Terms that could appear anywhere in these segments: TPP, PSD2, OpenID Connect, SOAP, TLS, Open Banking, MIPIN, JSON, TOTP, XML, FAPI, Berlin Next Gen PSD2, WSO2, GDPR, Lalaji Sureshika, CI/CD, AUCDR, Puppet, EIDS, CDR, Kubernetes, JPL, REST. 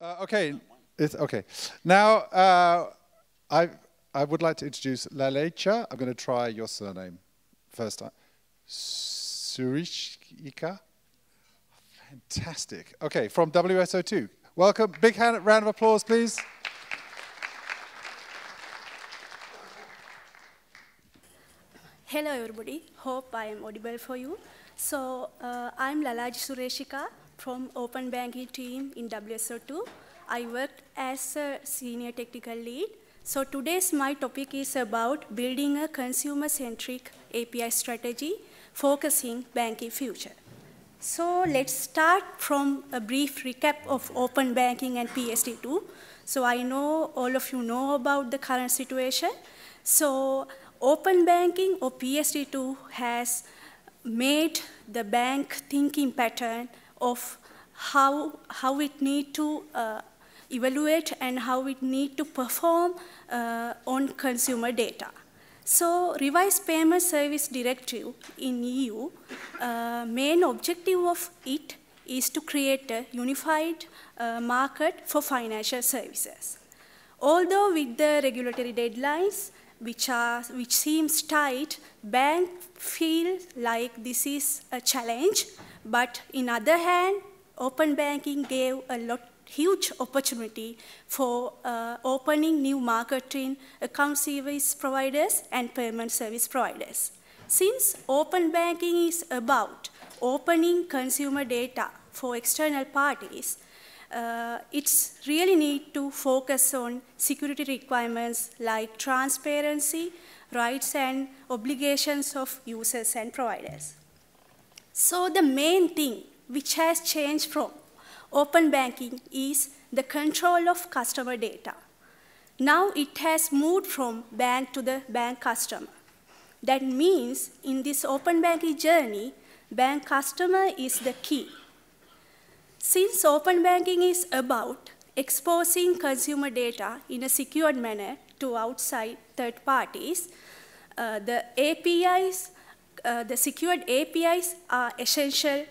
Okay. Now, I would like to introduce Lalaji. I'm going to try your surname first time. Sureshika. Fantastic. Okay, from WSO2. Welcome. Big hand, round of applause, please. Hello, everybody. Hope I am audible for you. So I'm Lalaji Sureshika from Open Banking team in WSO2. I worked as a senior technical lead. So today's my topic is about building a consumer-centric API strategy, focusing banking future. So let's start from a brief recap of Open Banking and PSD2. So I know all of you know about the current situation. So Open Banking or PSD2 has made the bank thinking pattern of how it need to evaluate and how it need to perform on consumer data. So revised payment service directive in EU, main objective of it is to create a unified market for financial services. Although with the regulatory deadlines, which seems tight, banks feel like this is a challenge. But in other hand, open banking gave a huge opportunity for opening new market in account service providers and payment service providers. Since open banking is about opening consumer data for external parties, it's really need to focus on security requirements like transparency, rights and obligations of users and providers. So the main thing which has changed from open banking is the control of customer data. Now it has moved from bank to the bank customer. That means in this open banking journey, bank customer is the key. Since open banking is about exposing consumer data in a secured manner to outside third parties, the secured APIs are essential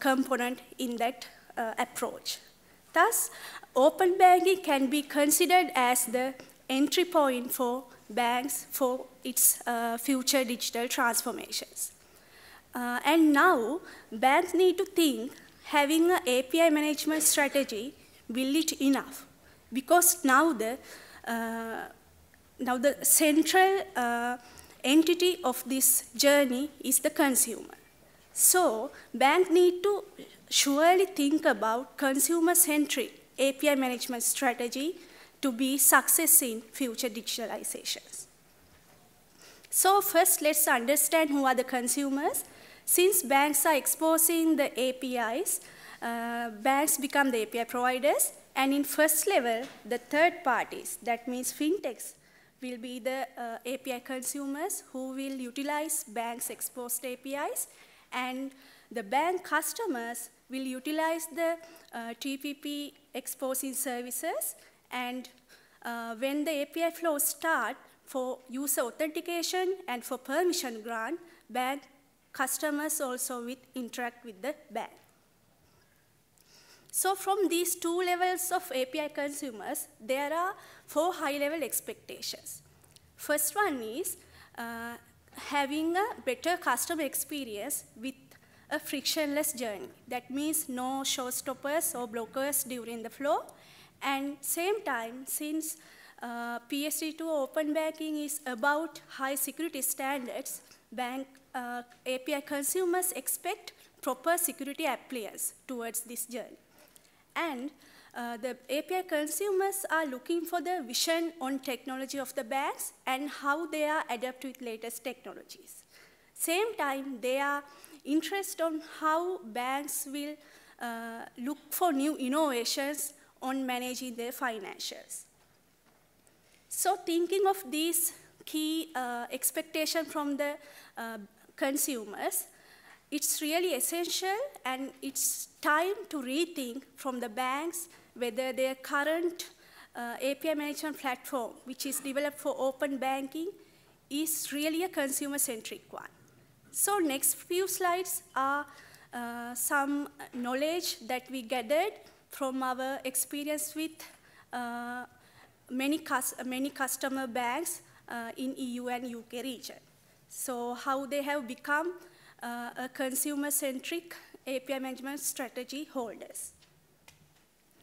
component in that approach. Thus, open banking can be considered as the entry point for banks for its future digital transformations. And now, banks need to think having an API management strategy will it enough? Because now the central entity of this journey is the consumer. So banks need to surely think about consumer-centric API management strategy to be success in future digitalizations. So first, let's understand who are the consumers. Since banks are exposing the APIs, banks become the API providers, and in first level, the third parties, that means fintechs, will be the API consumers who will utilize banks' exposed APIs, and the bank customers will utilize the TPP exposing services, and when the API flows start for user authentication and for permission grant, bank customers also will interact with the bank. So from these two levels of API consumers, there are four high-level expectations. First one is having a better customer experience with a frictionless journey. That means no showstoppers or blockers during the flow. And same time, since PSD2 open banking is about high security standards, bank API consumers expect proper security appliance towards this journey. And the API consumers are looking for the vision on technology of the banks and how they are adapted with latest technologies. Same time, they are interested on how banks will look for new innovations on managing their financials. So thinking of these key expectation from the consumers, it's really essential, and it's time to rethink from the banks whether their current API management platform, which is developed for open banking, is really a consumer-centric one. So next few slides are some knowledge that we gathered from our experience with many customer banks in EU and UK region. So how they have become a consumer-centric API management strategy holders.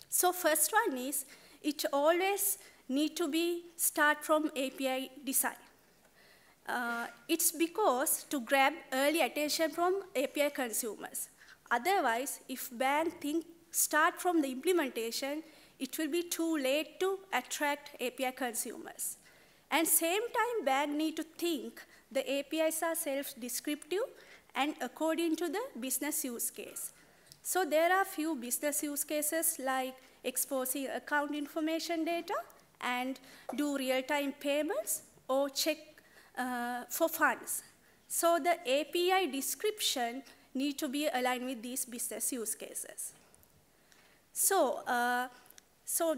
So first one is, it always need to be start from API design. It's because to grab early attention from API consumers. Otherwise, if bank think start from the implementation, it will be too late to attract API consumers. And same time, bank need to think the APIs are self-descriptive and according to the business use case. So there are few business use cases like exposing account information data and do real-time payments or check for funds. So the API description need to be aligned with these business use cases. So,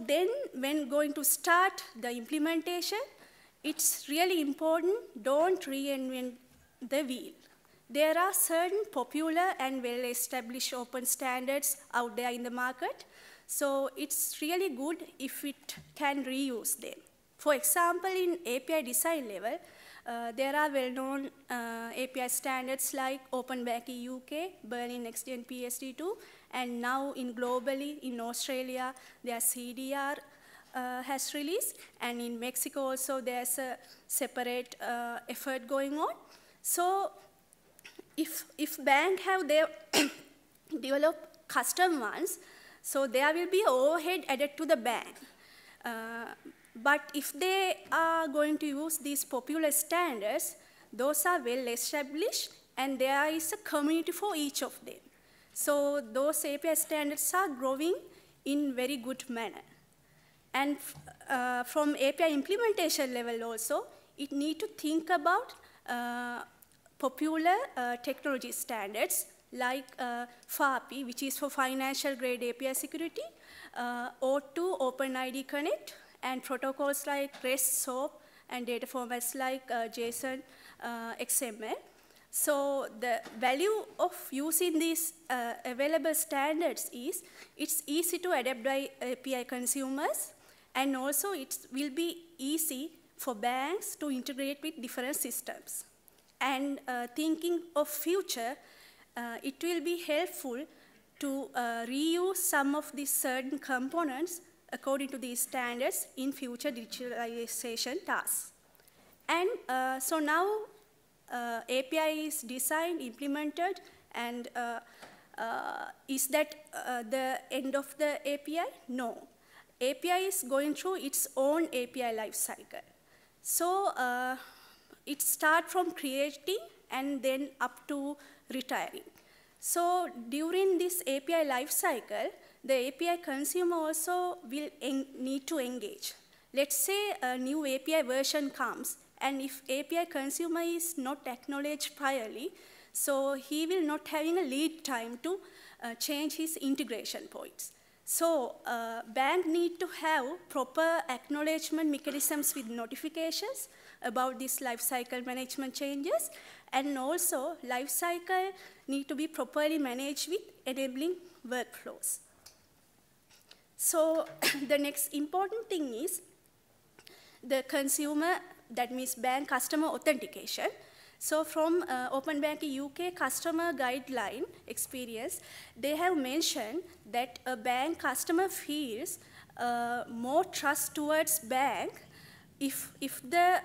then when going to start the implementation, it's really important, don't reinvent the wheel. There are certain popular and well-established open standards out there in the market, so it's really good if it can reuse them. For example, in API design level, there are well-known API standards like Open Banking UK, Berlin Next Gen PSD2, and now in globally, in Australia, their CDR has released, and in Mexico also there's a separate effort going on. So if bank have their developed custom ones, so there will be overhead added to the bank. But if they are going to use these popular standards, those are well established and there is a community for each of them. So those API standards are growing in very good manner. And from API implementation level also, it need to think about popular technology standards like FAPI, which is for financial grade API security, O2, OpenID Connect, and protocols like REST, SOAP, and data formats like JSON, XML. So the value of using these available standards is it's easy to adapt by API consumers, and also it will be easy for banks to integrate with different systems. And thinking of future, it will be helpful to reuse some of these certain components according to these standards in future digitalization tasks. And so now API is designed, implemented, and is that the end of the API? No. API is going through its own API lifecycle. So it starts from creating and then up to retiring. So during this API lifecycle, the API consumer also will need to engage. Let's say a new API version comes, and if API consumer is not acknowledged priorly, so he will not having a lead time to change his integration points. So bank need to have proper acknowledgement mechanisms with notifications about these lifecycle management changes, and also lifecycle need to be properly managed with enabling workflows. So the next important thing is the consumer, that means bank customer authentication. So from Open Banking UK customer guideline experience, they have mentioned that a bank customer feels more trust towards bank if the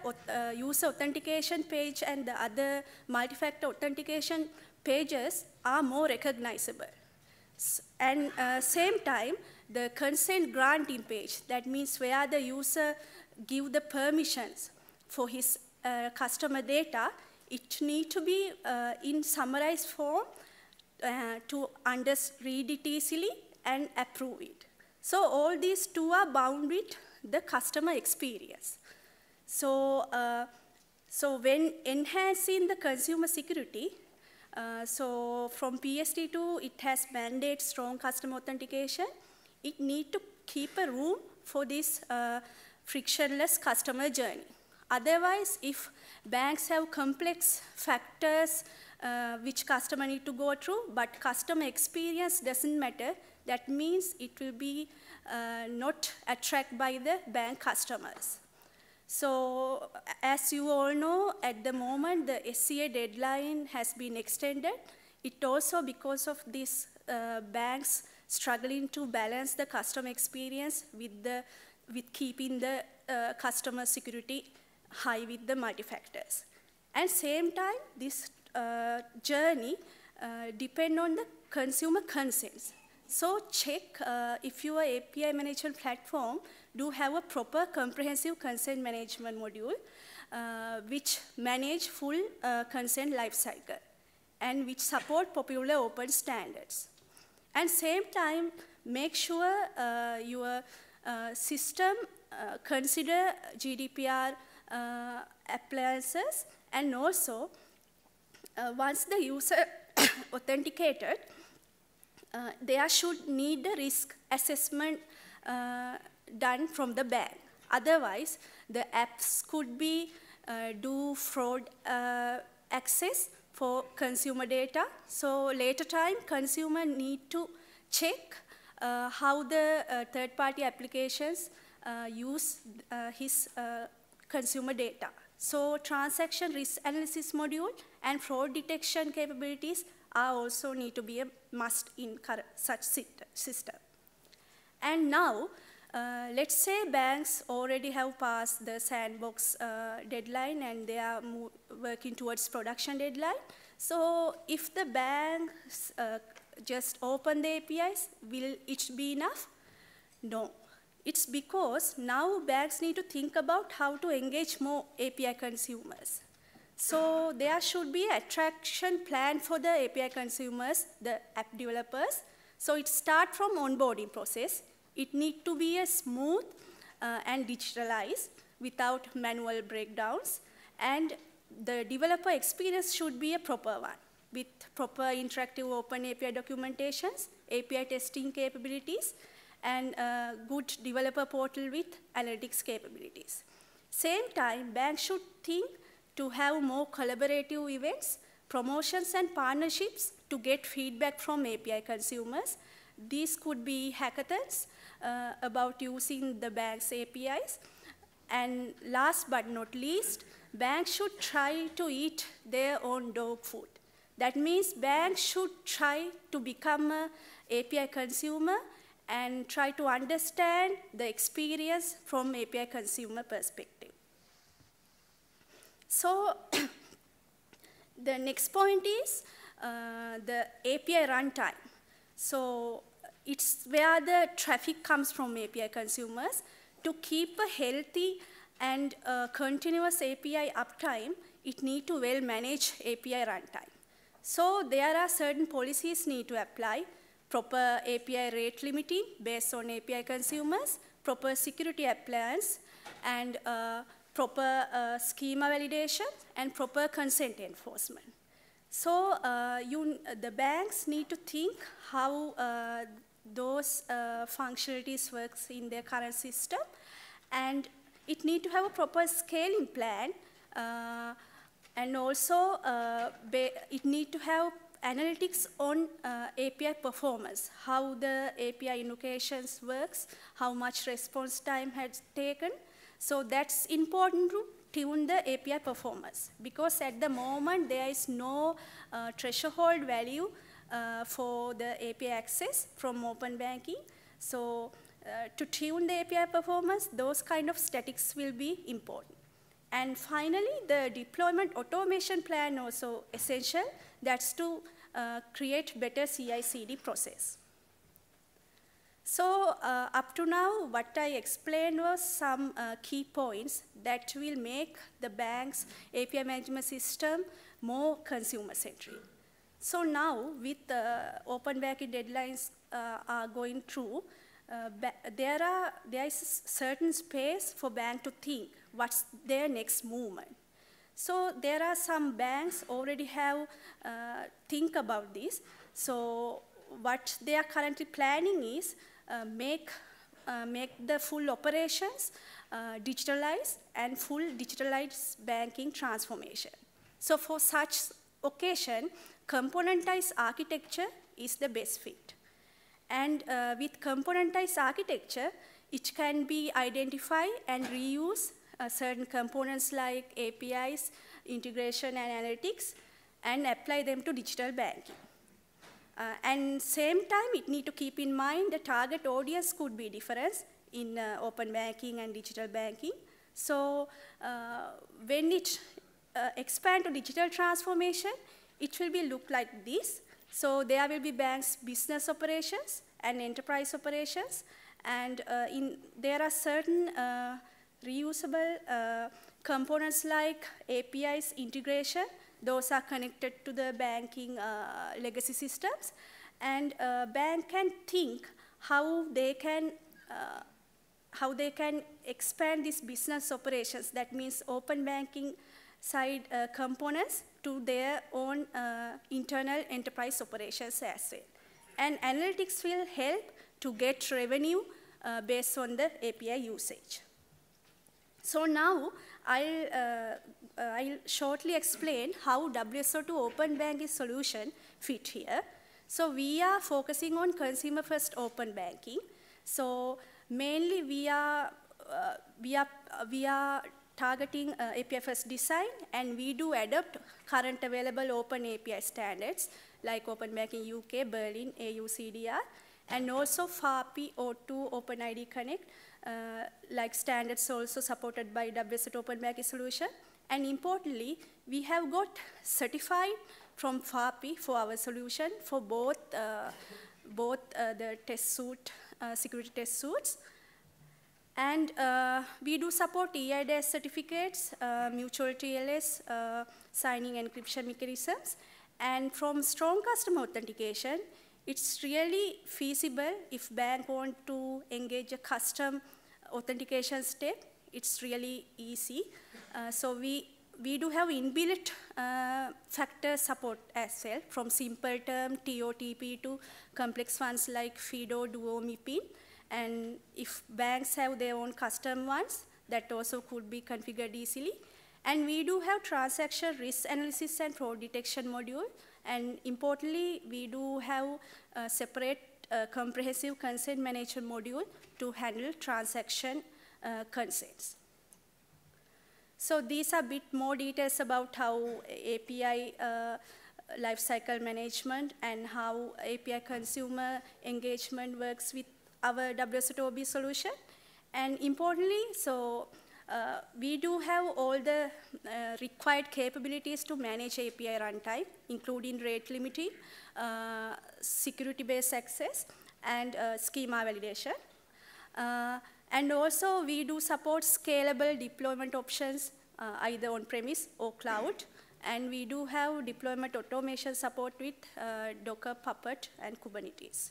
user authentication page and the other multi-factor authentication pages are more recognizable. And same time, the consent granting page, that means where the user give the permissions for his customer data, it need to be in summarized form to read it easily and approve it. So all these two are bound with the customer experience. So, so when enhancing the consumer security, so from PSD2, it has mandated strong customer authentication. It need to keep a room for this frictionless customer journey. Otherwise, if banks have complex factors which customer need to go through, but customer experience doesn't matter, That means it will be not attracted by the bank customers. So as you all know, at the moment, the SCA deadline has been extended. It also, because of these banks struggling to balance the customer experience with keeping the customer security high with the multi-factors. And same time, this journey depend on the consumer consents. So check if your API management platform do have a proper comprehensive consent management module which manage full consent lifecycle and which support popular open standards. And same time, make sure your system consider GDPR appliances, and also once the user authenticated, there should need a risk assessment done from the bank. Otherwise, the apps could be do fraud access for consumer data. So later time, consumer need to check how the third-party applications use his consumer data. So transaction risk analysis module and fraud detection capabilities are also need to be a must in such system. And now, let's say banks already have passed the sandbox deadline and they are working towards production deadline. So if the banks just open the APIs, will it be enough? No. It's because now banks need to think about how to engage more API consumers. So there should be attraction plan for the API consumers, the app developers. So it starts from onboarding process. It need to be a smooth and digitalized without manual breakdowns. And the developer experience should be a proper one with proper interactive open API documentations, API testing capabilities, and a good developer portal with analytics capabilities. Same time, banks should think to have more collaborative events, promotions, and partnerships to get feedback from API consumers. These could be hackathons about using the bank's APIs. And last but not least, banks should try to eat their own dog food. That means banks should try to become an API consumer and try to understand the experience from API consumer perspective. So the next point is the API runtime. So it's where the traffic comes from API consumers. To keep a healthy and continuous API uptime, it need to well manage API runtime. So there are certain policies need to apply, proper API rate limiting based on API consumers, proper security appliance, and proper schema validation, and proper consent enforcement. So the banks need to think how those functionalities works in their current system, and it need to have a proper scaling plan, and also it need to have analytics on API performance, how the API invocations works, how much response time has taken. So that's important to tune the API performance, because at the moment there is no threshold value for the API access from open banking. So to tune the API performance, those kind of statics will be important. And finally, the deployment automation plan also essential. That's to create better CI/CD process. So up to now, what I explained was some key points that will make the bank's API management system more consumer-centric. So now, with open banking deadlines are going through, there is a certain space for bank to think what's their next movement. So there are some banks already have think about this. So what they are currently planning is make the full operations digitalized and full digitalized banking transformation. So for such occasion, componentized architecture is the best fit. And with componentized architecture, it can be identified and reuse certain components like APIs, integration and analytics, and apply them to digital banking. And same time, it need to keep in mind the target audience could be different in open banking and digital banking. So when it expand to digital transformation, it will be look like this. So there will be banks' business operations and enterprise operations, and there are certain reusable components like APIs integration. Those are connected to the banking legacy systems, and bank can think how they can expand these business operations. That means open banking side components to their own internal enterprise operations as well. And analytics will help to get revenue based on the API usage. So now, I'll shortly explain how WSO2 Open Banking solution fit here. So we are focusing on consumer-first open banking. So mainly we are targeting API-first design, and we do adopt current available open API standards like Open Banking UK, Berlin, AUCDR, and also FAPI, O2, OpenID Connect, like standards also supported by WSO2 Open Banking solution. And importantly, we have got certified from FAPI for our solution for both, the test suite, security test suites. And we do support EIDS certificates, mutual TLS, signing encryption mechanisms. And from strong customer authentication, it's really feasible if bank want to engage a custom authentication step. It's really easy. So we do have inbuilt factor support as well, from simple term TOTP to complex ones like FIDO, Duo, MIPIN. And if banks have their own custom ones, that also could be configured easily. And we do have transaction risk analysis and fraud detection module. And importantly, we do have a separate comprehensive consent management module to handle transaction consents. So these are a bit more details about how API lifecycle management and how API consumer engagement works with our WSO2OB solution. And importantly, so we do have all the required capabilities to manage API runtime, including rate limiting, security-based access, and schema validation. And also, we do support scalable deployment options, either on-premise or cloud. And we do have deployment automation support with Docker, Puppet, and Kubernetes.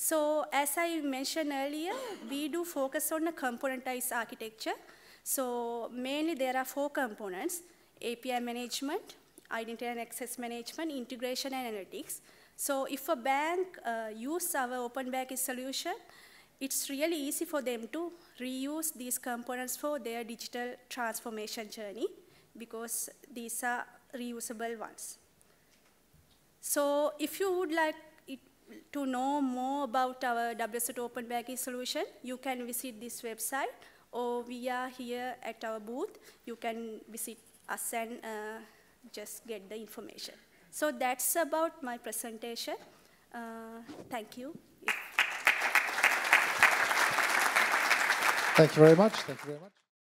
So as I mentioned earlier, we do focus on a componentized architecture. So mainly there are four components: API management, identity and access management, integration and analytics. So if a bank uses our open banking solution, it's really easy for them to reuse these components for their digital transformation journey, because these are reusable ones. So if you would like to know more about our WSO2 Open Banking solution, you can visit this website, or we are here at our booth. You can visit us and just get the information. So that's about my presentation. Thank you. Thank you very much. Thank you very much.